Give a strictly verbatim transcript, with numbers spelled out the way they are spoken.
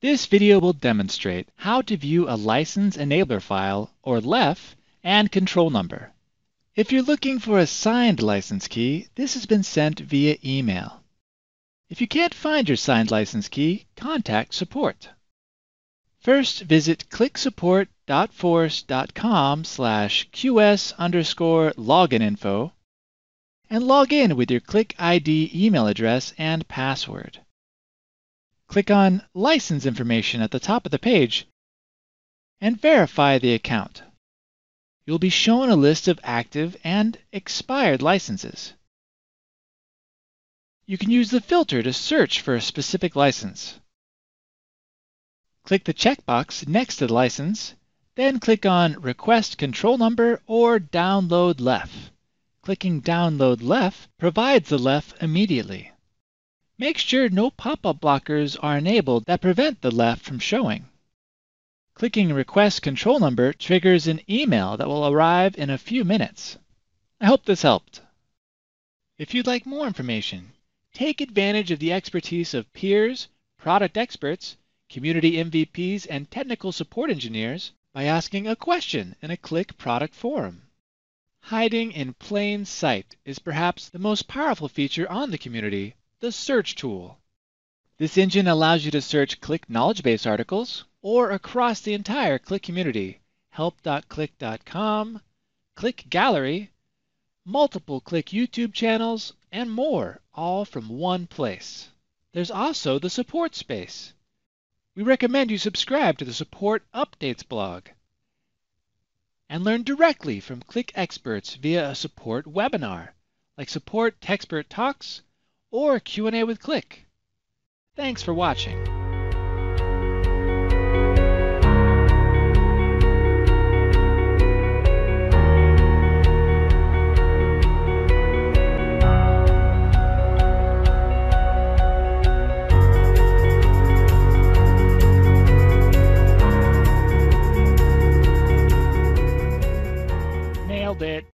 This video will demonstrate how to view a license enabler file, or L E F, and control number. If you're looking for a signed license key, this has been sent via email. If you can't find your signed license key, contact support. First, visit click support dot force dot com slash Q S underscore login info and log in with your Qlik I D email address and password. Click on License Information at the top of the page and verify the account. You'll be shown a list of active and expired licenses. You can use the filter to search for a specific license. Click the checkbox next to the license, then click on Request Control Number or Download L E F. Clicking Download L E F provides the L E F immediately. Make sure no pop-up blockers are enabled that prevent the L E F from showing. Clicking Request Control Number triggers an email that will arrive in a few minutes. I hope this helped. If you'd like more information, take advantage of the expertise of peers, product experts, community M V Ps, and technical support engineers by asking a question in a Qlik product forum. Hiding in plain sight is perhaps the most powerful feature on the community, the search tool. This engine allows you to search Qlik knowledge base articles or across the entire Qlik community, help dot qlik dot com, Qlik Gallery, multiple Qlik YouTube channels, and more, all from one place. There's also the support space. We recommend you subscribe to the Support Updates blog and learn directly from Qlik experts via a support webinar, like Support Techspert Talks, or Q and A with Qlik. Thanks for watching.